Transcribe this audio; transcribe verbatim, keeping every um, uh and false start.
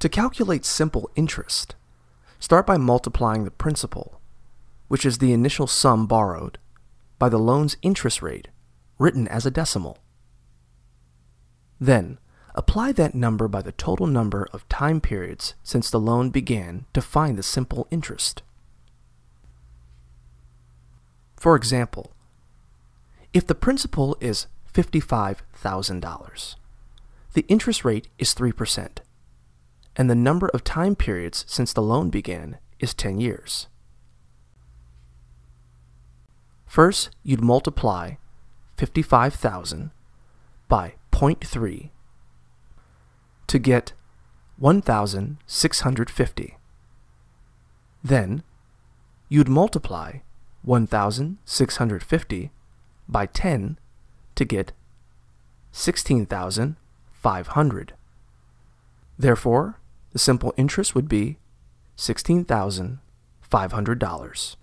To calculate simple interest, start by multiplying the principal, which is the initial sum borrowed, by the loan's interest rate, written as a decimal. Then, apply that number by the total number of time periods since the loan began to find the simple interest. For example, if the principal is fifty-five thousand dollars, the interest rate is three percent, and the number of time periods since the loan began is ten years. First, you'd multiply fifty-five thousand by zero point three to get one thousand six hundred fifty. Then, you'd multiply one thousand six hundred fifty by ten to get sixteen thousand five hundred. Therefore, the simple interest would be sixteen thousand five hundred dollars.